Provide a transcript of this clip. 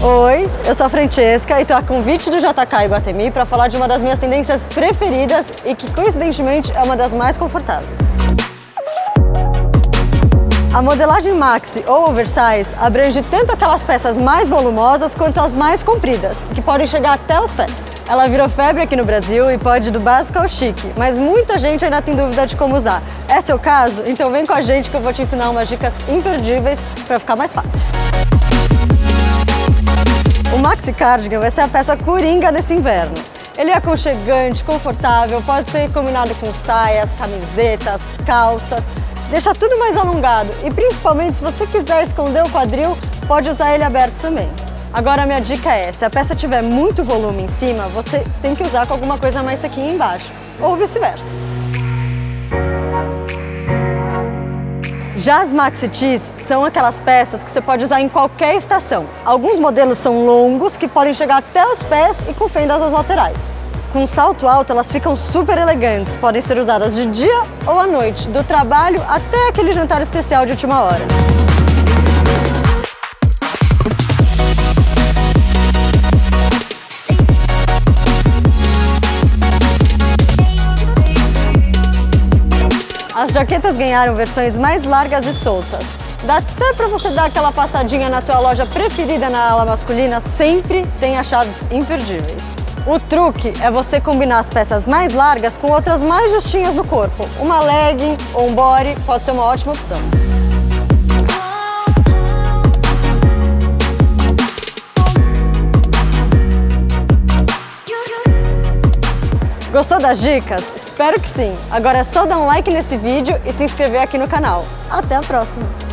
Oi, eu sou a Francesca e estou a convite do JK Iguatemi para falar de uma das minhas tendências preferidas e que, coincidentemente, é uma das mais confortáveis. A modelagem maxi ou oversize abrange tanto aquelas peças mais volumosas quanto as mais compridas, que podem chegar até os pés. Ela virou febre aqui no Brasil e pode ir do básico ao chique, mas muita gente ainda tem dúvida de como usar. É seu caso? Então vem com a gente que eu vou te ensinar umas dicas imperdíveis para ficar mais fácil. O maxi cardigan vai ser a peça coringa desse inverno. Ele é aconchegante, confortável, pode ser combinado com saias, camisetas, calças, deixa tudo mais alongado e principalmente se você quiser esconder o quadril, pode usar ele aberto também. Agora minha dica é, se a peça tiver muito volume em cima, você tem que usar com alguma coisa mais sequinha embaixo, ou vice-versa. Já as maxi tees são aquelas peças que você pode usar em qualquer estação. Alguns modelos são longos, que podem chegar até os pés e com fendas às laterais. Com salto alto, elas ficam super elegantes, podem ser usadas de dia ou à noite, do trabalho até aquele jantar especial de última hora. As jaquetas ganharam versões mais largas e soltas. Dá até para você dar aquela passadinha na tua loja preferida na ala masculina, sempre tem achados imperdíveis. O truque é você combinar as peças mais largas com outras mais justinhas do corpo. Uma legging ou um body pode ser uma ótima opção. Gostou das dicas? Espero que sim! Agora é só dar um like nesse vídeo e se inscrever aqui no canal. Até a próxima!